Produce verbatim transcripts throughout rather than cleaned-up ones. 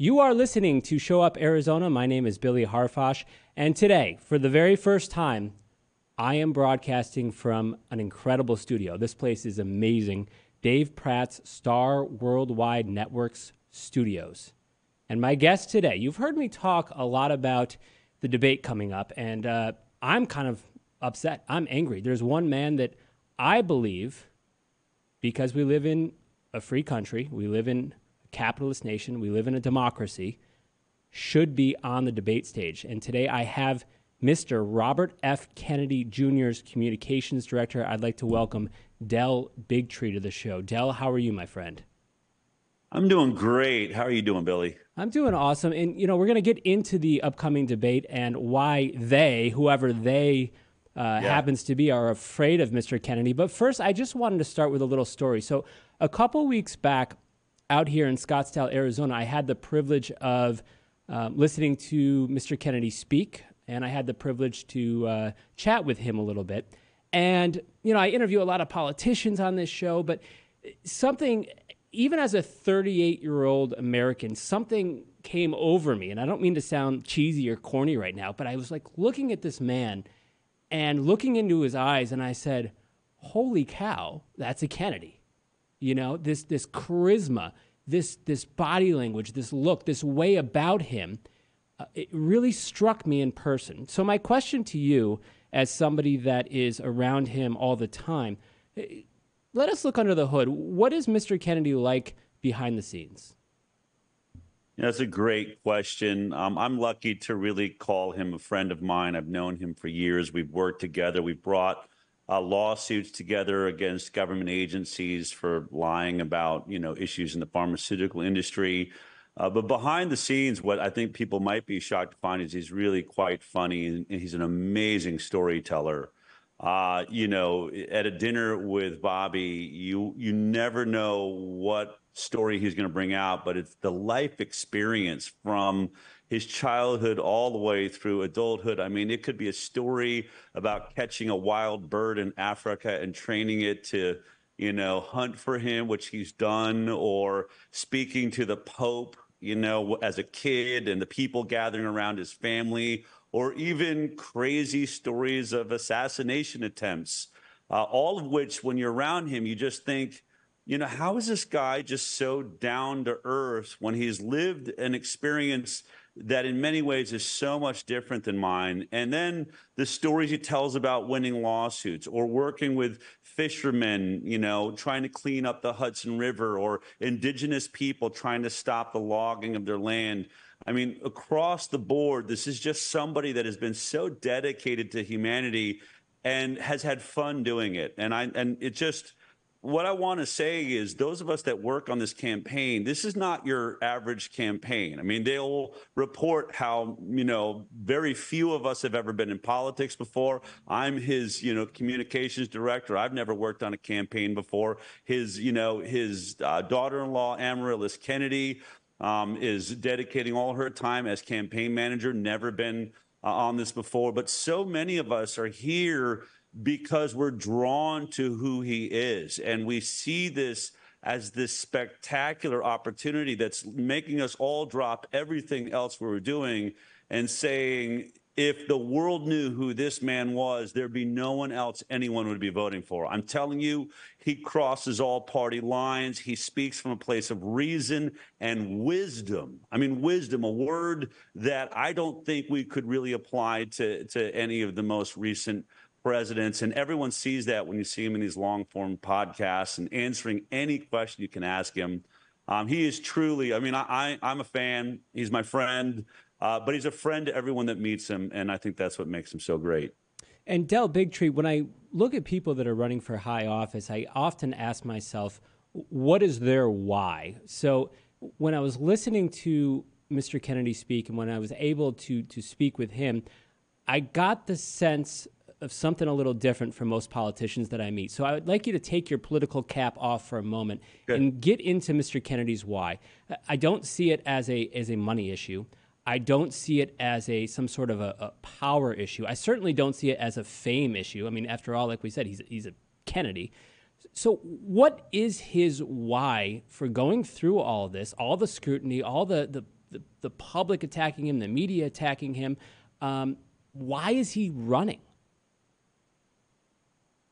You are listening to Show Up Arizona. My name is Billy Harfosh, and today, for the very first time, I am broadcasting from an incredible studio. This place is amazing. Dave Pratt's Star Worldwide Networks Studios. And my guest today, you've heard me talk a lot about the debate coming up, and uh, I'm kind of upset. I'm angry. There's one man that I believe, because we live in a free country, we live in capitalist nation, we live in a democracy, should be on the debate stage. And today I have Mister Robert F Kennedy Junior's communications director. I'd like to welcome Del Bigtree to the show. Del, how are you, my friend? I'm doing great. How are you doing, Billy? I'm doing awesome. And, you know, we're going to get into the upcoming debate and why they, whoever they uh, yeah. happens to be, are afraid of Mister Kennedy. But first, I just wanted to start with a little story. So a couple weeks back, out here in Scottsdale, Arizona, I had the privilege of uh, listening to Mister Kennedy speak, and I had the privilege to uh, chat with him a little bit. And, you know, I interview a lot of politicians on this show, but something, even as a thirty-eight-year-old American, something came over me, and I don't mean to sound cheesy or corny right now, but I was like looking at this man and looking into his eyes, and I said, holy cow, that's a Kennedy. You know, this this charisma, this this body language, this look, this way about him, uh, it really struck me in person. So my question to you, as somebody that is around him all the time, let us look under the hood. What is Mister Kennedy like behind the scenes? Yeah, that's a great question. Um, I'm lucky to really call him a friend of mine. I've known him for years. We've worked together. We've brought Uh, lawsuits together against government agencies for lying about, you know, issues in the pharmaceutical industry. Uh, but behind the scenes, what I think people might be shocked to find is he's really quite funny, and he's an amazing storyteller. Uh, you know, at a dinner with Bobby, you you never know what story he's going to bring out, but it's the life experience from his childhood all the way through adulthood. I mean, it could be a story about catching a wild bird in Africa and training it to, you know, hunt for him, which he's done, or speaking to the Pope, you know, as a kid, and the people gathering around his family, or even crazy stories of assassination attempts, uh, all of which, when you're around him, you just think, you know, how is this guy just so down to earth when he's lived an experience that in many ways is so much different than mine? And then the stories he tells about winning lawsuits or working with fishermen, you know, trying to clean up the Hudson River, or indigenous people trying to stop the logging of their land. I mean, across the board, this is just somebody that has been so dedicated to humanity and has had fun doing it. And I, and it just... what I want to say is, those of us that work on this campaign, this is not your average campaign. I mean, they'll report how, you know, very few of us have ever been in politics before. I'm his, you know, communications director. I've never worked on a campaign before. His, you know, his uh, daughter-in-law, Amaryllis Kennedy, um, is dedicating all her time as campaign manager, never been uh, on this before. But so many of us are here because we're drawn to who he is, and we see this as this spectacular opportunity that's making us all drop everything else we were doing and saying, if the world knew who this man was, there'd be no one else anyone would be voting for. I'm telling you, he crosses all party lines. He speaks from a place of reason and wisdom. I mean, wisdom, a word that I don't think we could really apply to, to any of the most recent presidents, and everyone sees that when you see him in these long-form podcasts and answering any question you can ask him. Um, he is truly, I mean, I, I, I'm a fan. He's my friend, uh, but he's a friend to everyone that meets him, and I think that's what makes him so great. And Del Bigtree, when I look at people that are running for high office, I often ask myself, what is their why? So when I was listening to Mister Kennedy speak, and when I was able to, to speak with him, I got the sense of something a little different from most politicians that I meet. So I would like you to take your political cap off for a moment Good. and get into Mister Kennedy's why. I don't see it as a as a money issue. I don't see it as a some sort of a, a power issue. I certainly don't see it as a fame issue. I mean, after all, like we said, he's he's a Kennedy. So what is his why for going through all this, all the scrutiny, all the the the, the public attacking him, the media attacking him. Um, why is he running?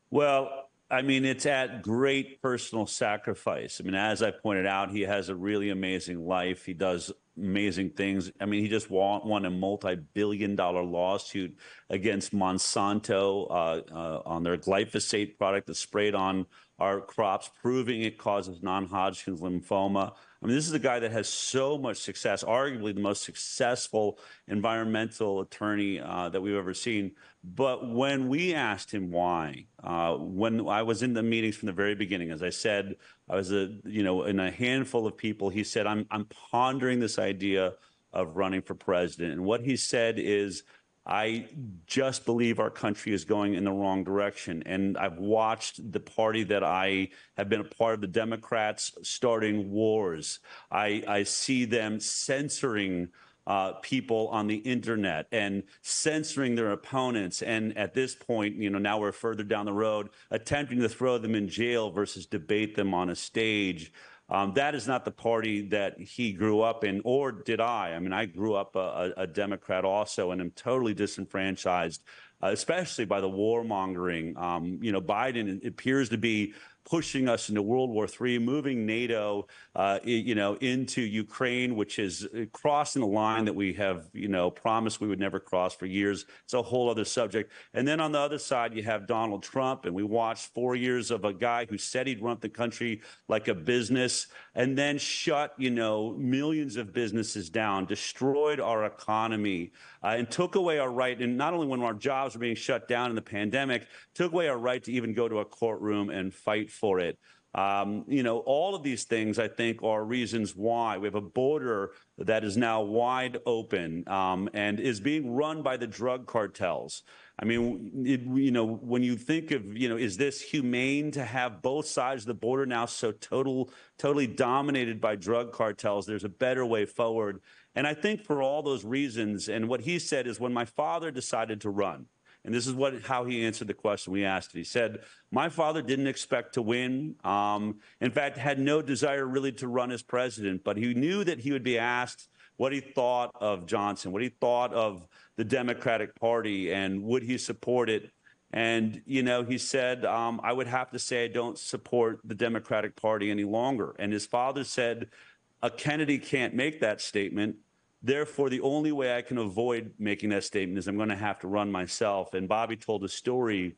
Well, I mean, it's at great personal sacrifice. I mean, as I pointed out, he has a really amazing life. He does amazing things. I mean, he just won a multi-billion dollar lawsuit against Monsanto uh, uh, on their glyphosate product that's sprayed on our crops, proving it causes non-Hodgkin's lymphoma. I mean, this is a guy that has so much success, arguably the most successful environmental attorney uh, that we've ever seen. But when we asked him why, uh, when I was in the meetings from the very beginning, as I said, I was, a, you know, in a handful of people, he said, I'm, I'm pondering this idea of running for president. And what he said is, I just believe our country is going in the wrong direction. And I've watched the party that I have been a part of, the Democrats, starting wars. I, I see them censoring uh, people on the internet and censoring their opponents. And at this point, you know, now we're further down the road, attempting to throw them in jail versus debate them on a stage. Um, that is not the party that he grew up in, or did I. I mean, I grew up a, a Democrat also, and am totally disenfranchised, uh, especially by the warmongering. Um, you know, Biden appears to be pushing us into World War Three, moving NATO, uh, you know, into Ukraine, which is crossing the line that we have, you know, promised we would never cross for years. It's a whole other subject. And then on the other side, you have Donald Trump, and we watched four years of a guy who said he'd run the country like a business, and then shut, you know, millions of businesses down, destroyed our economy, uh, and took away our right. And not only when our jobs were being shut down in the pandemic, took away our right to even go to a courtroom and fight for it. Um, you know, all of these things, I think, are reasons why we have a border that is now wide open um, and is being run by the drug cartels. I mean, it, you know, when you think of, you know, is this humane to have both sides of the border now so total, totally dominated by drug cartels? There's a better way forward. And I think for all those reasons, and what he said is, when my father decided to run, and this is what how he answered the question we asked. He said, my father didn't expect to win. Um, in fact, had no desire really to run as president. But he knew that he would be asked what he thought of Johnson, what he thought of the Democratic Party, and would he support it. And, you know, he said, um, I would have to say I don't support the Democratic Party any longer. And his father said, a Kennedy can't make that statement. Therefore, the only way I can avoid making that statement is I'm going to have to run myself. And Bobby told a story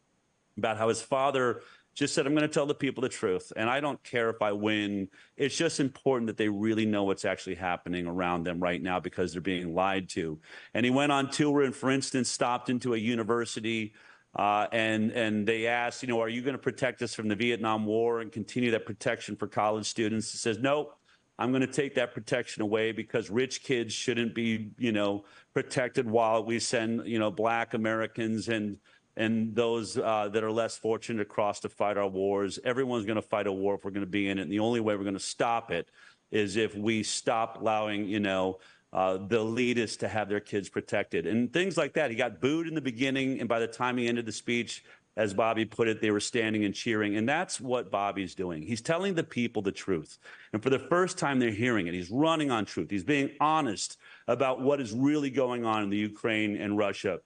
about how his father just said, I'm going to tell the people the truth, and I don't care if I win. It's just important that they really know what's actually happening around them right now, because they're being lied to. And he went on tour and, for instance, stopped into a university uh, and, and they asked, you know, are you going to protect us from the Vietnam War and continue that protection for college students? He says, nope. I'm going to take that protection away, because rich kids shouldn't be, you know, protected while we send, you know, Black Americans and and those uh, that are less fortunate across to fight our wars. Everyone's going to fight a war if we're going to be in it. And the only way we're going to stop it is if we stop allowing, you know, uh, the elitists to have their kids protected and things like that. He got booed in the beginning, and by the time he ended the speech, as Bobby put it, they were standing and cheering. And that's what Bobby's doing. He's telling the people the truth. And for the first time, they're hearing it. He's running on truth. He's being honest about what is really going on in the Ukraine and Russia,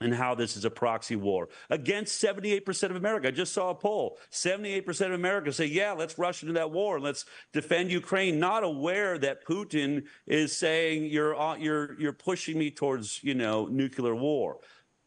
and how this is a proxy war against seventy-eight percent of America. I just saw a poll. seventy-eight percent of America say, yeah, let's rush into that war. Let's defend Ukraine. Not aware that Putin is saying, you're, you're, you're pushing me towards, you know, nuclear war.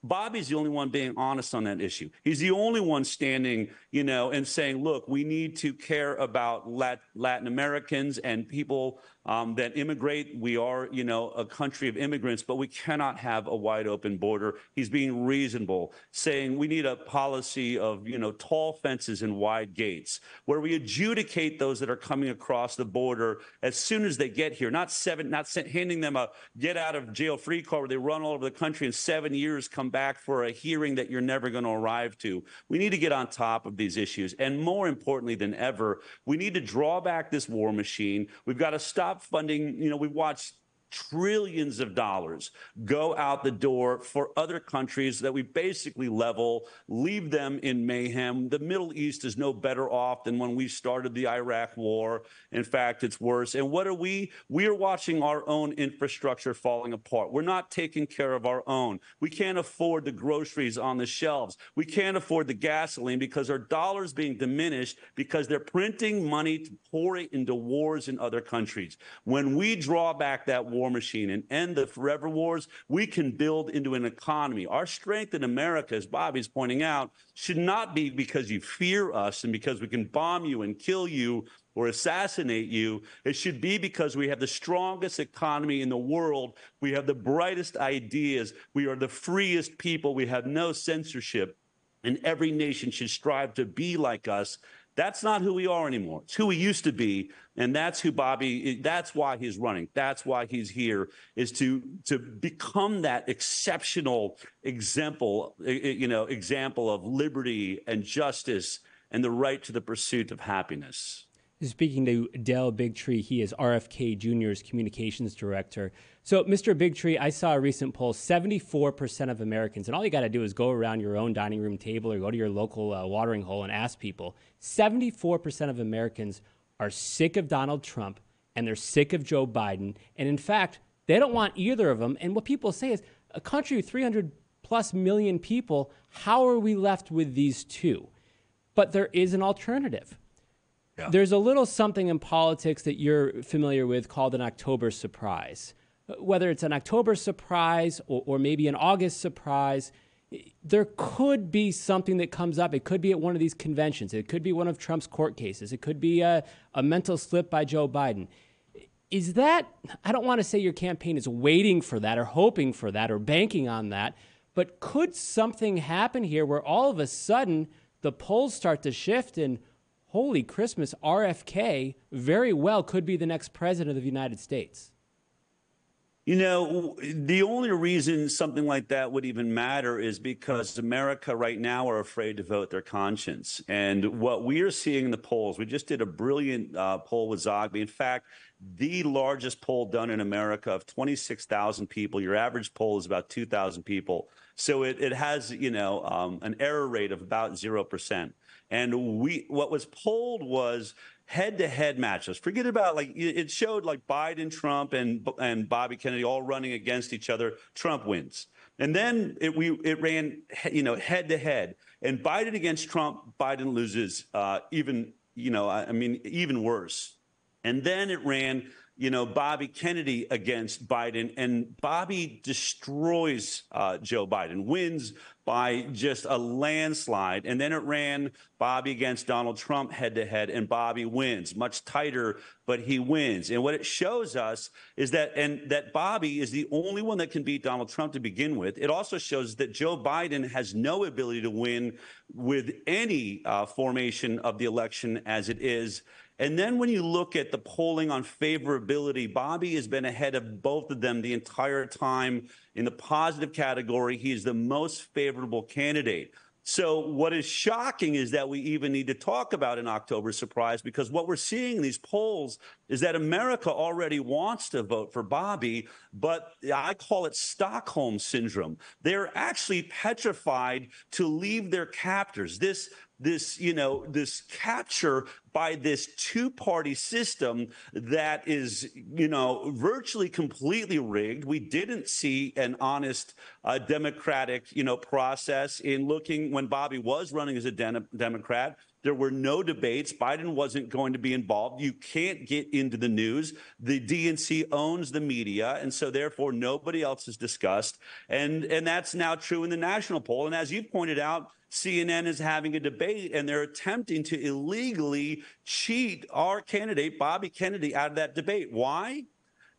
Bobby's the only one being honest on that issue. He's the only one standing, you know, and saying, look, we need to care about Lat Latin Americans and people um, that immigrate. We are, you know, a country of immigrants, but we cannot have a wide open border. He's being reasonable, saying we need a policy of, you know, tall fences and wide gates, where we adjudicate those that are coming across the border as soon as they get here, not seven, not handing them a get out of jail free card where they run all over the country in seven years, come back for a hearing that you're never going to arrive to. We need to get on top of these issues. And more importantly than ever, we need to draw back this war machine. We've got to stop funding. You know, we watched trillions of dollars go out the door for other countries that we basically level, leave them in mayhem. The Middle East is no better off than when we started the Iraq war. In fact, it's worse. And what are we? We are watching our own infrastructure falling apart. We're not taking care of our own. We can't afford the groceries on the shelves. We can't afford the gasoline because our dollar's being diminished because they're printing money to pour it into wars in other countries. When we draw back that war machine and end the forever wars, we can build into an economy. Our strength in America, as Bobby's pointing out, should not be because you fear us and because we can bomb you and kill you or assassinate you. It should be because we have the strongest economy in the world. We have the brightest ideas. We are the freest people. We have no censorship. And every nation should strive to be like us. That's not who we are anymore. It's who we used to be. And that's who Bobby, that's why he's running. That's why he's here, is to to become that exceptional example, you know, example of liberty and justice and the right to the pursuit of happiness. Speaking to Del Bigtree, he is R F K Junior's communications director. So, Mister Bigtree, I saw a recent poll, seventy-four percent of Americans, and all you got to do is go around your own dining room table or go to your local uh, watering hole and ask people, seventy-four percent of Americans are sick of Donald Trump and they're sick of Joe Biden. And in fact, they don't want either of them. And what people say is, a country with three hundred plus million people, how are we left with these two? But there is an alternative. Yeah. There's a little something in politics that you're familiar with called an October surprise. Whether it's an October surprise or, or maybe an August surprise, there could be something that comes up. It could be at one of these conventions. It could be one of Trump's court cases. It could be a, a mental slip by Joe Biden. Is that, I don't want to say your campaign is waiting for that or hoping for that or banking on that, but could something happen here where all of a sudden the polls start to shift and, holy Christmas, R F K very well could be the next president of the United States? You know, the only reason something like that would even matter is because America right now are afraid to vote their conscience. And what we are seeing in the polls, we just did a brilliant uh, poll with Zogby. In fact, the largest poll done in America of twenty-six thousand people. Your average poll is about two thousand people. So it, it has, you know, um, an error rate of about zero percent. And we, what was polled was head-to-head matchups. Forget about, like, it showed like Biden, Trump, and and Bobby Kennedy all running against each other. Trump wins. And then it we it ran, you know, head-to-head. And Biden against Trump, Biden loses. Uh, even, you know, I, I mean, even worse. And then it ran, you know, Bobby Kennedy against Biden, and Bobby destroys uh, Joe Biden, wins by just a landslide. And then it ran Bobby against Donald Trump head-to-head, and Bobby wins, much tighter, but he wins. And what it shows us is that, and that Bobby is the only one that can beat Donald Trump to begin with. It also shows that Joe Biden has no ability to win with any uh, formation of the election as it is. And then when you look at the polling on favorability, Bobby has been ahead of both of them the entire time. In the positive category, he is the most favorable candidate. So what is shocking is that we even need to talk about an October surprise, because what we're seeing in these polls is that America already wants to vote for Bobby, but I call it Stockholm syndrome. They're actually petrified to leave their captors. This This, you know, this capture by this two-party system that is, you know, virtually completely rigged. We didn't see an honest uh, democratic, you know, process in looking when Bobby was running as a de- Democrat. There were no debates. Biden wasn't going to be involved. You can't get into the news. The D N C owns the media, and so therefore nobody else is discussed. And, and that's now true in the national poll. And as you pointed out, C N N is having a debate, and they're attempting to illegally cheat our candidate, Bobby Kennedy, out of that debate. Why?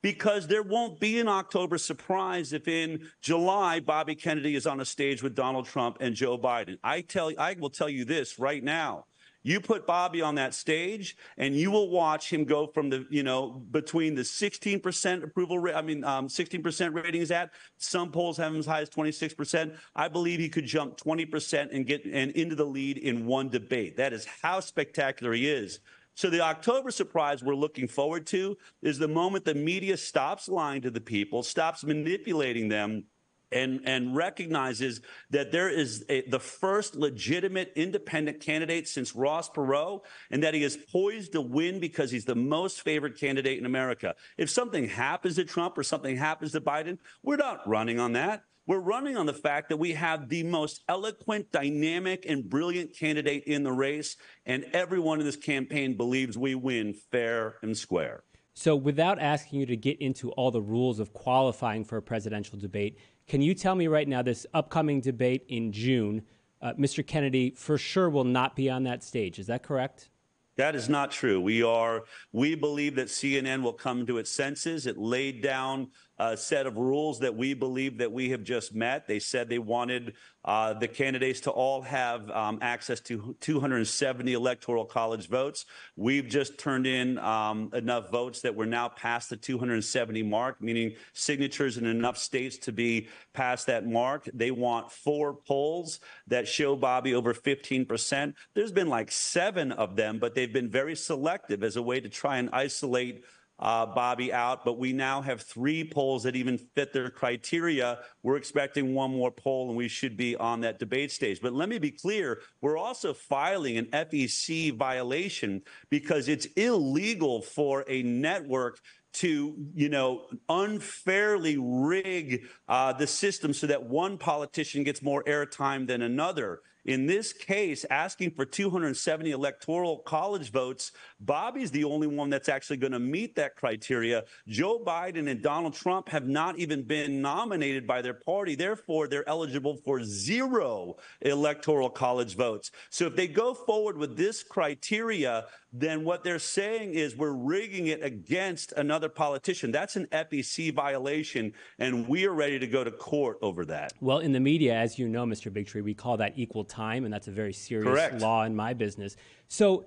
Because there won't be an October surprise if in July Bobby Kennedy is on a stage with Donald Trump and Joe Biden. I tell, I will tell you this right now. You put Bobby on that stage, and you will watch him go from the, you know, between the sixteen percent approval rate, I mean, um, sixteen percent ratings at, some polls have him as high as twenty-six percent. I believe he could jump twenty percent and get and into the lead in one debate. That is how spectacular he is. So the October surprise we're looking forward to is the moment the media stops lying to the people, stops manipulating them, and, and recognizes that there is a, the first legitimate independent candidate since Ross Perot, and that he is poised to win because he's the most favored candidate in America. If something happens to Trump or something happens to Biden, we're not running on that. We're running on the fact that we have the most eloquent, dynamic, and brilliant candidate in the race, and everyone in this campaign believes we win fair and square. So without asking you to get into all the rules of qualifying for a presidential debate, can you tell me right now, this upcoming debate in June, uh, Mister Kennedy for sure will not be on that stage. Is that correct? That is not true. We are, we believe that C N N will come to its senses. It laid down a set of rules that we believe that we have just met. They said they wanted uh, the candidates to all have um, access to two hundred seventy electoral college votes. We've just turned in um, enough votes that we're now past the two hundred seventy mark, meaning signatures in enough states to be past that mark. They want four polls that show Bobby over fifteen percent. There's been like seven of them, but they've been very selective as a way to try and isolate Uh, Bobby out, but we now have three polls that even fit their criteria. We're expecting one more poll, and we should be on that debate stage. But let me be clear, we're also filing an F E C violation because it's illegal for a network to, you know, unfairly rig uh, the system so that one politician gets more airtime than another. In this case, asking for two hundred seventy electoral college votes, Bobby's the only one that's actually going to meet that criteria. Joe Biden and Donald Trump have not even been nominated by their party. Therefore, they're eligible for zero electoral college votes. So if they go forward with this criteria, then what they're saying is we're rigging it against another politician. That's an F E C violation, and we are ready to go to court over that. Well, in the media, as you know, Mister Bigtree, we call that equal time, and that's a very serious Correct. Law in my business. So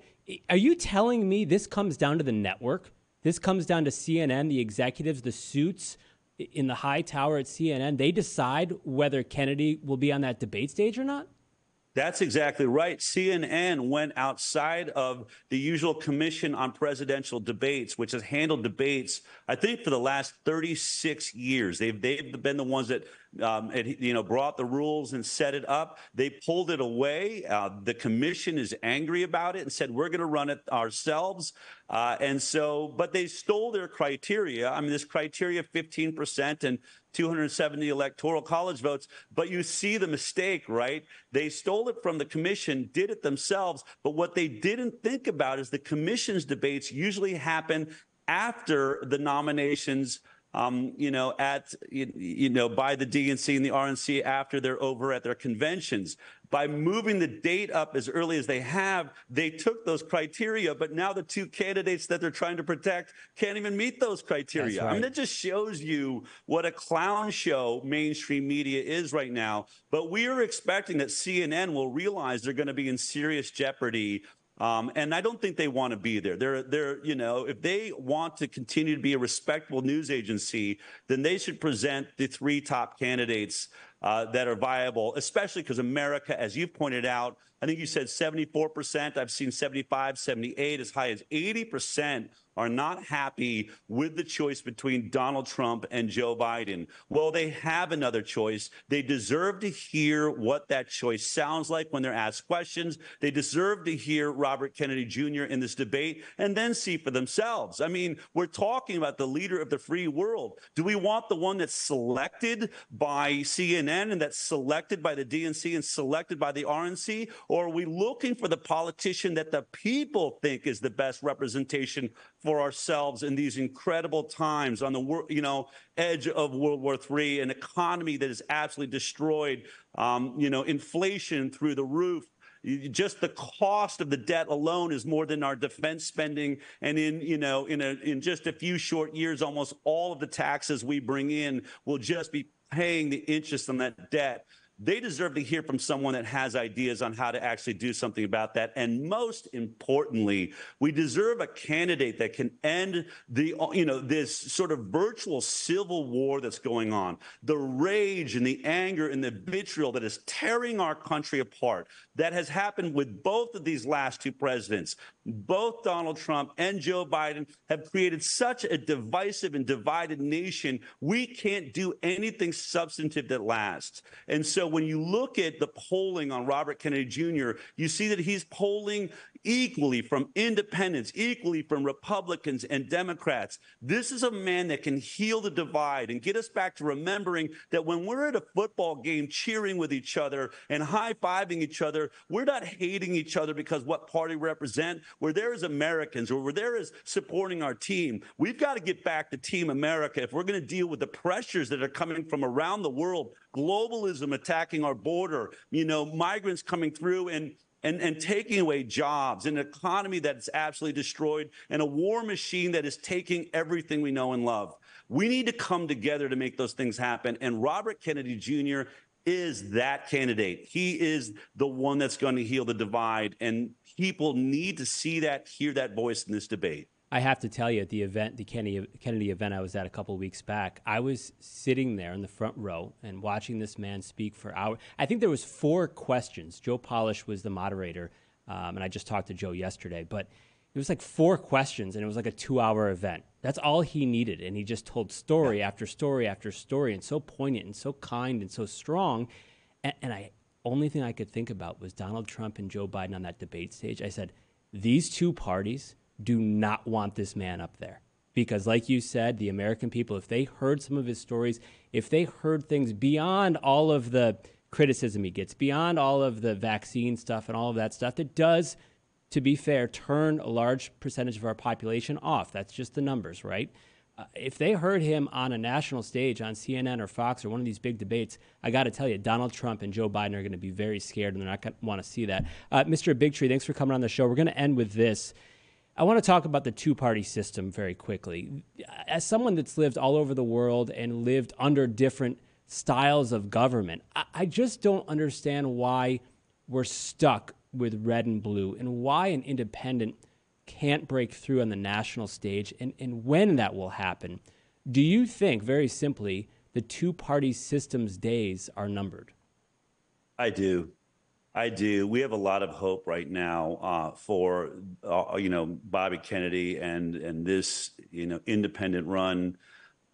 are you telling me this comes down to the network? This comes down to C N N, the executives, the suits in the high tower at C N N. They decide whether Kennedy will be on that debate stage or not? That's exactly right. C N N went outside of the usual Commission on Presidential Debates, which has handled debates, I think, for the last thirty-six years. They've, they've been the ones that Um, it, you know, brought the rules and set it up. They pulled it away. Uh, the commission is angry about it and said, we're going to run it ourselves. Uh, and so, but they stole their criteria. I mean, this criteria of fifteen percent and two hundred seventy electoral college votes. But you see the mistake, right? They stole it from the commission, did it themselves. But what they didn't think about is the commission's debates usually happen after the nominations Um, you know, at, you, you know, by the D N C and the R N C after they're over at their conventions. By moving the date up as early as they have, they took those criteria, but now the two candidates that they're trying to protect can't even meet those criteria. Right. I mean, it just shows you what a clown show mainstream media is right now. But we are expecting that C N N will realize they're going to be in serious jeopardy. Um, and I don't think they want to be there. They're, they're, you know, if they want to continue to be a respectable news agency, then they should present the three top candidates uh, that are viable, especially because America, as you've pointed out, I think you said seventy-four percent. I've seen seventy-five, seventy-eight, as high as eighty percent are not happy with the choice between Donald Trump and Joe Biden. Well, they have another choice. They deserve to hear what that choice sounds like when they're asked questions. They deserve to hear Robert Kennedy Junior in this debate and then see for themselves. I mean, we're talking about the leader of the free world. Do we want the one that's selected by C N N and that's selected by the D N C and selected by the R N C? Or are we looking for the politician that the people think is the best representation for ourselves in these incredible times on the, you know, edge of World War Three, an economy that is absolutely destroyed, um, you know, inflation through the roof? Just the cost of the debt alone is more than our defense spending. And in, you know, in a, in just a few short years, almost all of the taxes we bring in will just be paying the interest on that debt. They deserve to hear from someone that has ideas on how to actually do something about that. And most importantly, we deserve a candidate that can end the, you know, this sort of virtual civil war that's going on, the rage and the anger and the vitriol that is tearing our country apart, that has happened with both of these last two presidents. both Donald Trump and Joe Biden have created such a divisive and divided nation, we can't do anything substantive that lasts. And so when you look at the polling on Robert Kennedy Junior, you see that he's polling equally from independents, equally from Republicans and Democrats. This is a man that can heal the divide and get us back to remembering that when we're at a football game cheering with each other and high-fiving each other, we're not hating each other because what party we represent. We're there as Americans, or we're there as supporting our team. We've got to get back to Team America if we're going to deal with the pressures that are coming from around the world, globalism attacking our border, you know, migrants coming through and And, and taking away jobs, an economy that's absolutely destroyed, and a war machine that is taking everything we know and love. We need to come together to make those things happen. And Robert Kennedy Junior is that candidate. He is the one that's going to heal the divide. And people need to see that, hear that voice in this debate. I have to tell you, at the event, the Kennedy, Kennedy event I was at a couple of weeks back, I was sitting there in the front row and watching this man speak for hours. I think there was four questions. Joe Polish was the moderator, um, and I just talked to Joe yesterday. But it was like four questions, and it was like a two-hour event. That's all he needed, and he just told story after story after story, and so poignant and so kind and so strong. And, and I only thing I could think about was Donald Trump and Joe Biden on that debate stage. I said, these two parties do not want this man up there, because like you said, the American people, if they heard some of his stories, if they heard things beyond all of the criticism he gets, beyond all of the vaccine stuff and all of that stuff, that does, to be fair, turn a large percentage of our population off. That's just the numbers, right? Uh, if they heard him on a national stage on C N N or Fox or one of these big debates, I got to tell you, Donald Trump and Joe Biden are going to be very scared, and they're not going to want to see that. Uh, Mister Bigtree, thanks for coming on the show. We're going to end with this. I want to talk about the two-party system very quickly. As someone that's lived all over the world and lived under different styles of government, I just don't understand why we're stuck with red and blue, and why an independent can't break through on the national stage, and, and when that will happen. Do you think, very simply, the two-party system's days are numbered? I do. I do. We have a lot of hope right now uh, for, uh, you know, Bobby Kennedy and and this, you know, independent run.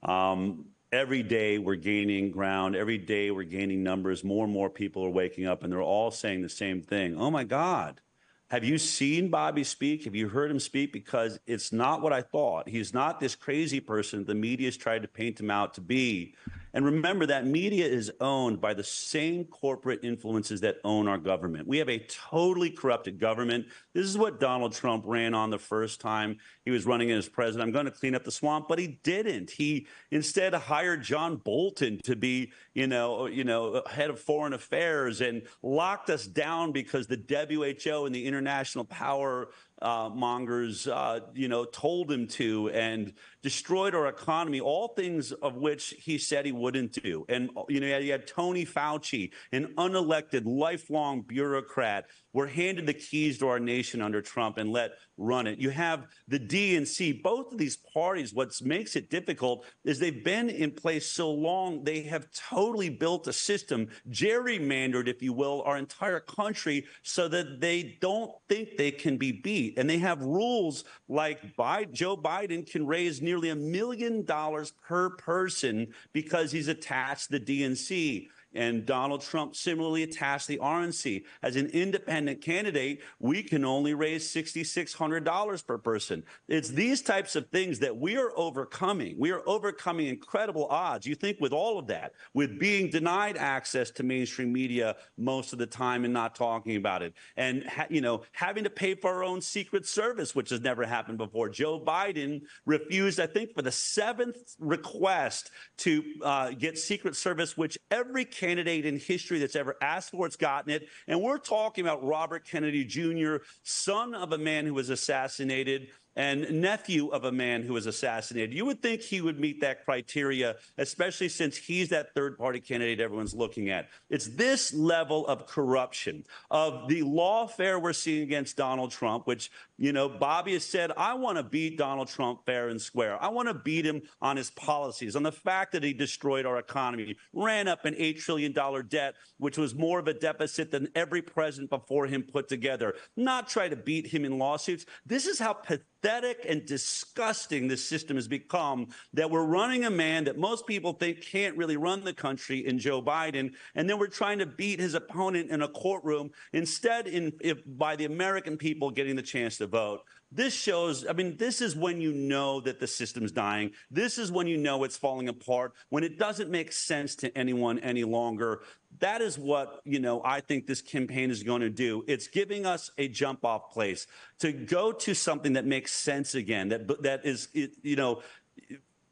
Um, every day we're gaining ground. Every day we're gaining numbers. More and more people are waking up, and they're all saying the same thing. Oh, my God. Have you seen Bobby speak? Have you heard him speak? Because it's not what I thought. He's not this crazy person the media has tried to paint him out to be. And remember that media is owned by the same corporate influences that own our government. We have a totally corrupted government. This is what Donald Trump ran on the first time he was running as president. I'm going to clean up the swamp, but he didn't. He instead hired John Bolton to be, you know, you know, head of foreign affairs, and locked us down because the W H O and the international power Uh, mongers, uh, you know, told him to, and destroyed our economy, all things of which he said he wouldn't do. And, you know, you had Tony Fauci, an unelected, lifelong bureaucrat, were handed the keys to our nation under Trump and let run it. You have the D N C. Both of these parties, what makes it difficult is they've been in place so long, they have totally built a system, gerrymandered, if you will, our entire country so that they don't think they can be beat. And they have rules like Biden, Joe Biden can raise nearly a million dollars per person because he's attached to the D N C. And Donald Trump similarly attached the R N C. As an independent candidate, we can only raise six thousand six hundred dollars per person. It's these types of things that we are overcoming. We are overcoming incredible odds. You think with all of that, with being denied access to mainstream media most of the time and not talking about it, and ha- you know, having to pay for our own Secret Service, which has never happened before. Joe Biden refused, I think, for the seventh request to uh, get Secret Service, which every candidate in history that's ever asked for, it's gotten it. And we're talking about Robert Kennedy Junior, son of a man who was assassinated, and nephew of a man who was assassinated. You would think he would meet that criteria, especially since he's that third-party candidate everyone's looking at. It's this level of corruption, of the lawfare we're seeing against Donald Trump, which, you know, Bobby has said, I want to beat Donald Trump fair and square. I want to beat him on his policies, on the fact that he destroyed our economy, ran up an eight trillion dollars debt, which was more of a deficit than every president before him put together, not try to beat him in lawsuits. This is how pathetic pathetic and disgusting this system has become, that we're running a man that most people think can't really run the country in Joe Biden, and then we're trying to beat his opponent in a courtroom instead in, if, by the American people getting the chance to vote. This shows, I mean, this is when you know that the system's dying. This is when you know it's falling apart, when it doesn't make sense to anyone any longer. That is what, you know, I think this campaign is going to do. It's giving us a jump-off place to go to something that makes sense again, that that is, you know,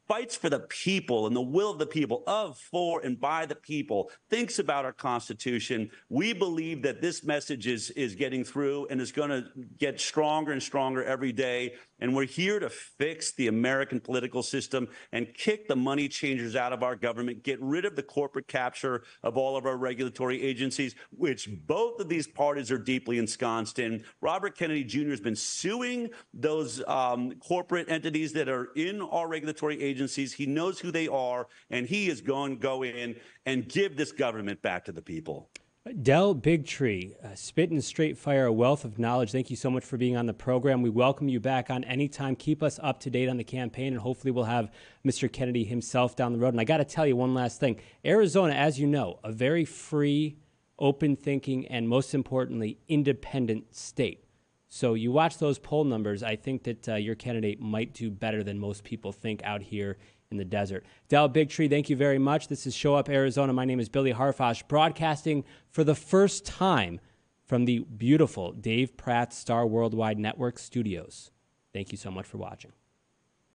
fights for the people and the will of the people, of, for, and by the people, thinks about our Constitution. We believe that this message is, is getting through and is going to get stronger and stronger every day. And we're here to fix the American political system and kick the money changers out of our government, get rid of the corporate capture of all of our regulatory agencies, which both of these parties are deeply ensconced in. Robert Kennedy Junior has been suing those um, corporate entities that are in our regulatory agencies. He knows who they are, and he is going to go in and give this government back to the people. Del Bigtree, uh, spit and straight fire, a wealth of knowledge. Thank you so much for being on the program. We welcome you back on anytime. Keep us up to date on the campaign, and hopefully we'll have Mister Kennedy himself down the road. And I got to tell you one last thing. Arizona, as you know, a very free, open-thinking, and most importantly, independent state. So you watch those poll numbers, I think that uh, your candidate might do better than most people think out here in the desert. Del Bigtree, thank you very much. This is Show Up Arizona. My name is Billy Harfosh, broadcasting for the first time from the beautiful Dave Pratt's Star Worldwide Networks Studios. Thank you so much for watching.